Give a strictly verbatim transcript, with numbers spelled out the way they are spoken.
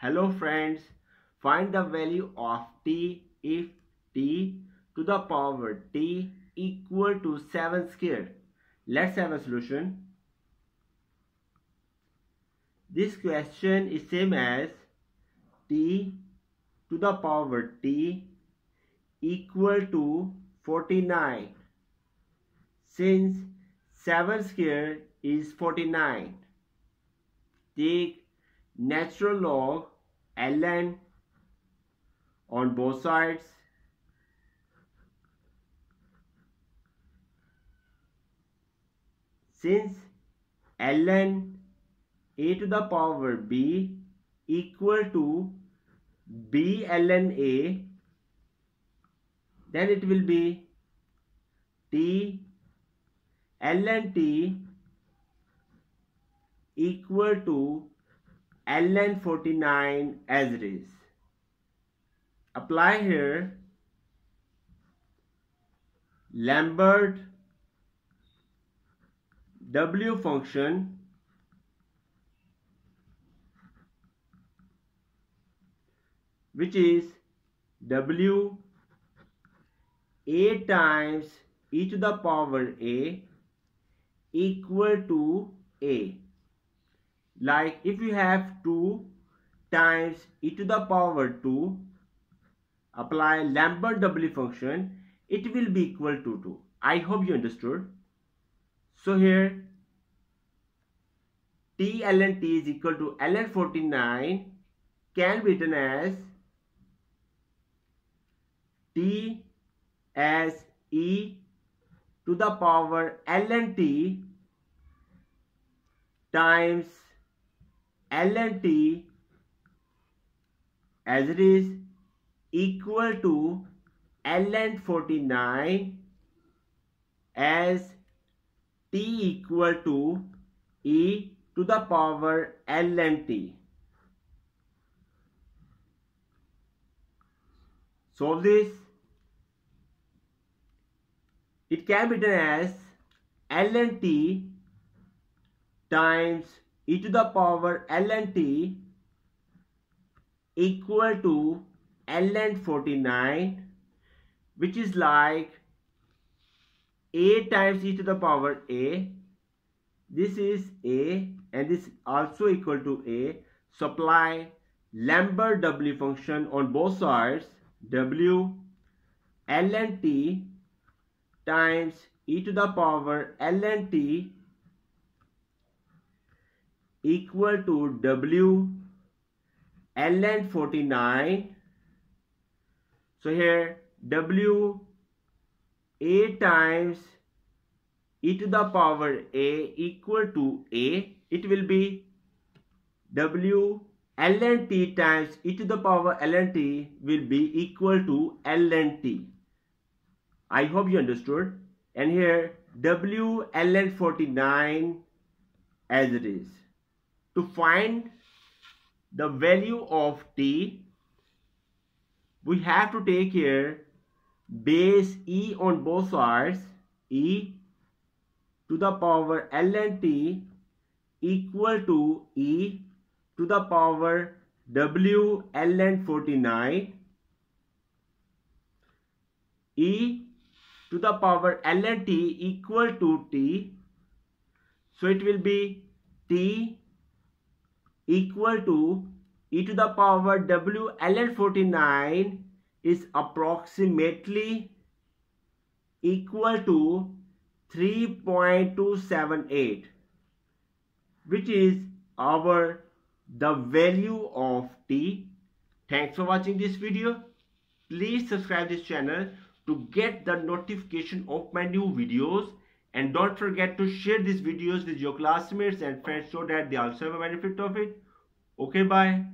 Hello friends, find the value of t if t to the power t equal to seven squared. Let's have a solution. This question is same as t to the power t equal to forty-nine, since seven squared is forty-nine. Take natural log ln on both sides. Since ln a to the power b equal to b ln a, then it will be t ln t equal to ln forty-nine as it is. Apply here Lambert W function. Which is W a times e to the power a equal to a. Like if you have two times e to the power two, apply Lambert W function, it will be equal to two. I hope you understood. So here t ln t is equal to ln forty-nine can be written as t as e to the power ln t times ln t as it is equal to ln forty-nine as t equal to e to the power ln t. Solve this. It can be written as ln t times e to the power ln t equal to ln forty-nine, which is like a times e to the power a. This is a and this is also equal to a. Supply Lambert W function on both sides. W ln t times e to the power ln t equal to w ln forty-nine. So here w a times e to the power a equal to a. It will be w ln t times e to the power ln t will be equal to ln t. I hope you understood. And here w ln forty-nine as it is. To find the value of t, we have to take here base e on both sides, e to the power ln t equal to e to the power w ln forty-nine, e to the power ln t equal to t. So it will be t equal to e to the power w ln forty-nine is approximately equal to three point two seven eight, which is our the value of t. Thanks for watching this video. Please subscribe this channel to get the notification of my new videos, and don't forget to share these videos with your classmates and friends so that they also have a benefit of it. Okay, bye.